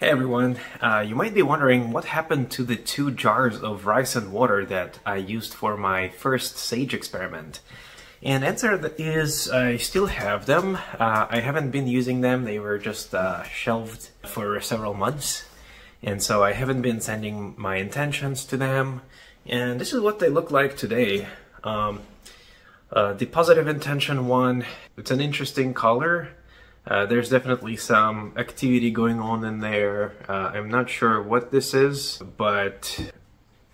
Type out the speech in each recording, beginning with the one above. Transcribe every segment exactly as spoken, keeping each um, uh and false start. Hey everyone, uh, you might be wondering what happened to the two jars of rice and water that I used for my first sage experiment. And answer is I still have them. Uh, I haven't been using them, they were just uh, shelved for several months. And so I haven't been sending my intentions to them. And this is what they look like today. Um, uh, the positive intention one, it's an interesting color. Uh, there's definitely some activity going on in there. Uh, I'm not sure what this is, but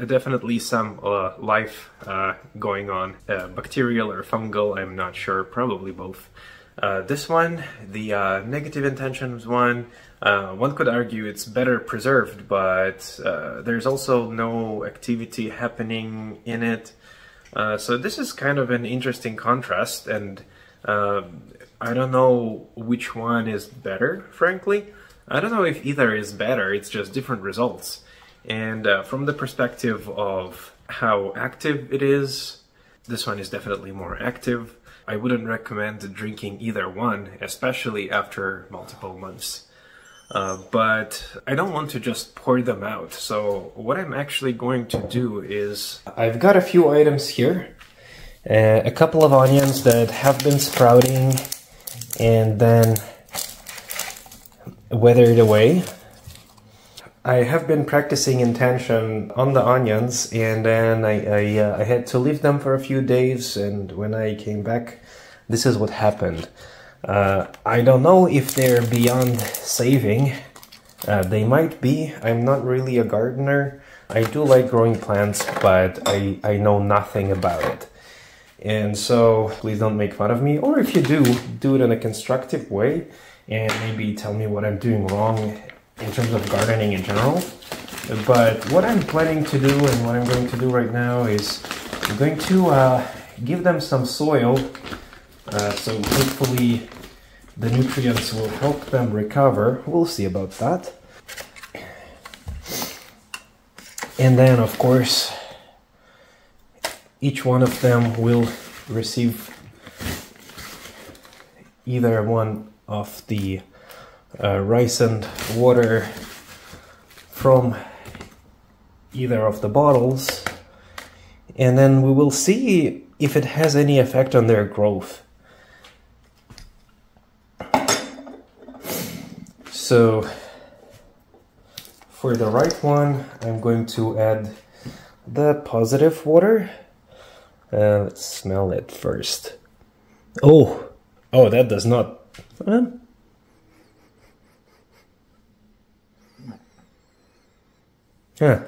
definitely some uh, life uh, going on. Uh, bacterial or fungal, I'm not sure, probably both. Uh, this one, the uh, negative intentions one, uh, one could argue it's better preserved, but uh, there's also no activity happening in it. Uh, so this is kind of an interesting contrast, and uh, I don't know which one is better, frankly. I don't know if either is better, it's just different results. And uh, from the perspective of how active it is, this one is definitely more active. I wouldn't recommend drinking either one, especially after multiple months. Uh, but I don't want to just pour them out, so what I'm actually going to do is... I've got a few items here. Uh, a couple of onions that have been sprouting and then weathered away. I have been practicing intention on the onions, and then I, I, uh, I had to leave them for a few days, and when I came back, this is what happened. Uh, I don't know if they're beyond saving. Uh, they might be. I'm not really a gardener. I do like growing plants, but I, I know nothing about it. And so, please don't make fun of me, or if you do, do it in a constructive way, and maybe tell me what I'm doing wrong in terms of gardening in general. But what I'm planning to do, and what I'm going to do right now, is I'm going to uh, give them some soil, uh, so hopefully the nutrients will help them recover. We'll see about that. And then, of course, each one of them will receive either one of the uh, rice and water from either of the bottles, and then we will see if it has any effect on their growth. So for the right one, I'm going to add the positive water. Uh, let's smell it first. Oh! Oh, that does not... Huh? Huh.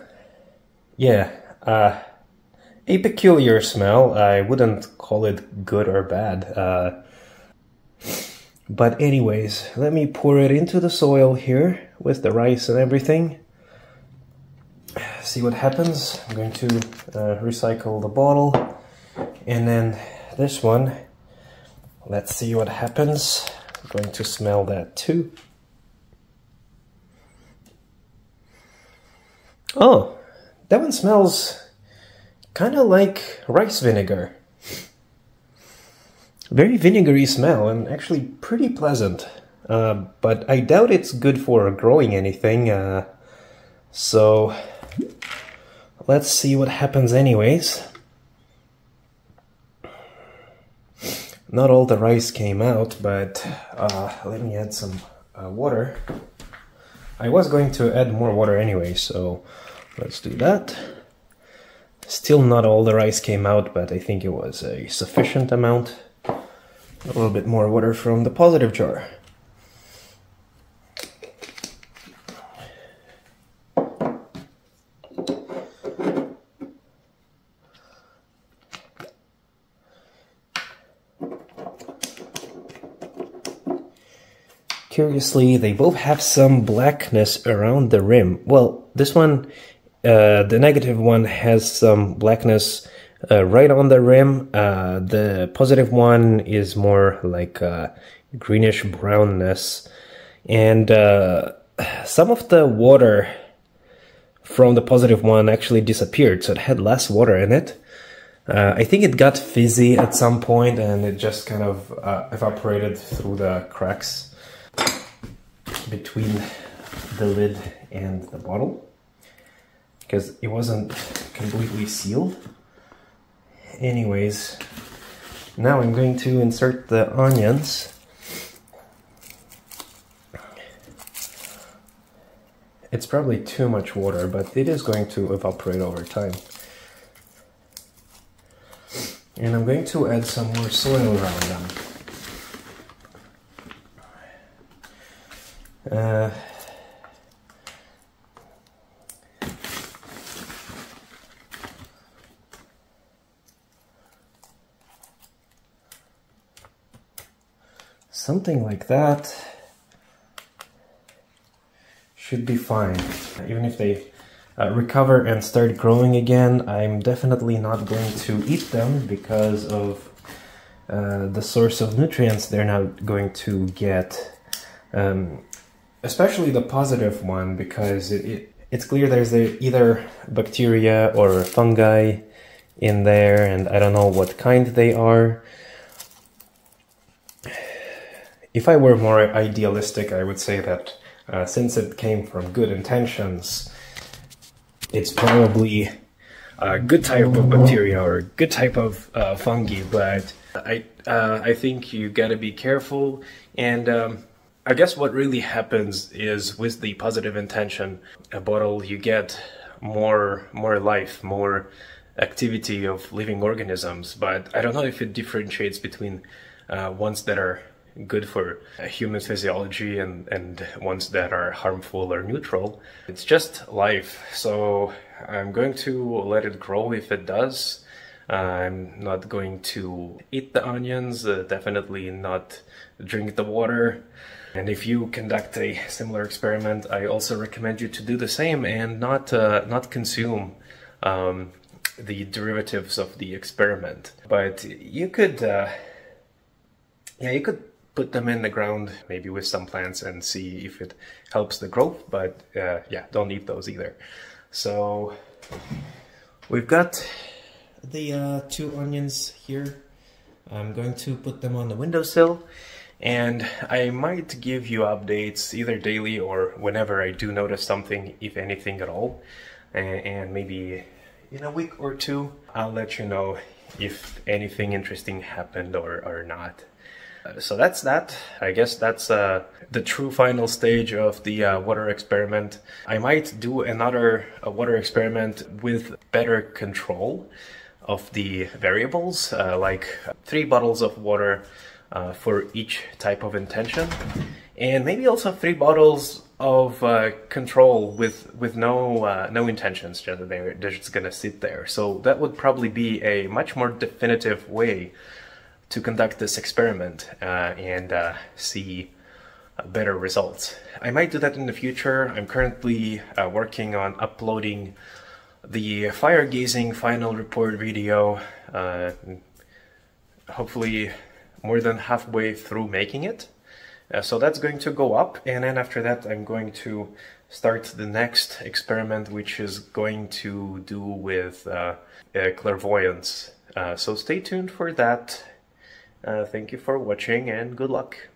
Yeah. Uh, a peculiar smell. I wouldn't call it good or bad. Uh, but anyways, let me pour it into the soil here with the rice and everything. See what happens. I'm going to uh, recycle the bottle. And then this one, let's see what happens. I'm going to smell that too. Oh, that one smells kind of like rice vinegar. Very vinegary smell, and actually pretty pleasant. Uh, but I doubt it's good for growing anything. Uh, so let's see what happens anyways. Not all the rice came out, but uh, let me add some uh, water. I was going to add more water anyway, so let's do that. Still not all the rice came out, but I think it was a sufficient amount. A little bit more water from the positive jar. Curiously, they both have some blackness around the rim. Well, this one, uh, the negative one, has some blackness uh, right on the rim. Uh, the positive one is more like uh, greenish brownness. And uh, some of the water from the positive one actually disappeared, so it had less water in it. Uh, I think it got fizzy at some point, and it just kind of uh, evaporated through the cracks between the lid and the bottle because it wasn't completely sealed. Anyways, now I'm going to insert the onions. It's probably too much water, but it is going to evaporate over time. And I'm going to add some more soil around them. Uh, something like that should be fine. Even if they uh, recover and start growing again, I'm definitely not going to eat them because of uh, the source of nutrients they're not going to get. Um, especially the positive one, because it, it, it's clear there's either bacteria or fungi in there, and I don't know what kind they are. If I were more idealistic, I would say that uh, since it came from good intentions, it's probably a good type of bacteria or a good type of uh, fungi, but I, uh, I think you gotta be careful. And um, I guess what really happens is with the positive intention a bottle, you get more more life, more activity of living organisms. But I don't know if it differentiates between uh, ones that are good for human physiology and, and ones that are harmful or neutral. It's just life, so I'm going to let it grow if it does. Uh, I'm not going to eat the onions, uh, definitely not drink the water. And if you conduct a similar experiment, I also recommend you to do the same and not uh, not consume um, the derivatives of the experiment. But you could, uh, yeah, you could put them in the ground, maybe with some plants, and see if it helps the growth. But uh, yeah, don't eat those either. So we've got the uh, two onions here. I'm going to put them on the windowsill. And I might give you updates either daily or whenever I do notice something, if anything at all. And maybe in a week or two, I'll let you know if anything interesting happened or, or not. So that's that. I guess that's uh, the true final stage of the uh, water experiment. I might do another uh, water experiment with better control of the variables, uh, like three bottles of water Uh, for each type of intention, and maybe also three bottles of uh, control with with no uh, no intentions. Just they're, they're just gonna sit there. So that would probably be a much more definitive way to conduct this experiment uh, and uh, see better results. I might do that in the future. I'm currently uh, working on uploading the fire gazing final report video. Uh, hopefully more than halfway through making it, uh, so that's going to go up, and then after that I'm going to start the next experiment, which is going to do with uh, uh, clairvoyance. Uh, so stay tuned for that. Uh, thank you for watching and good luck.